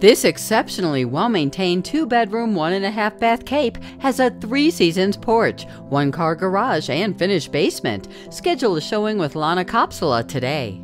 This exceptionally well-maintained two-bedroom, one-and-a-half-bath cape has a three-seasons porch, one-car garage, and finished basement. Schedule a showing with Lana Kopsala today.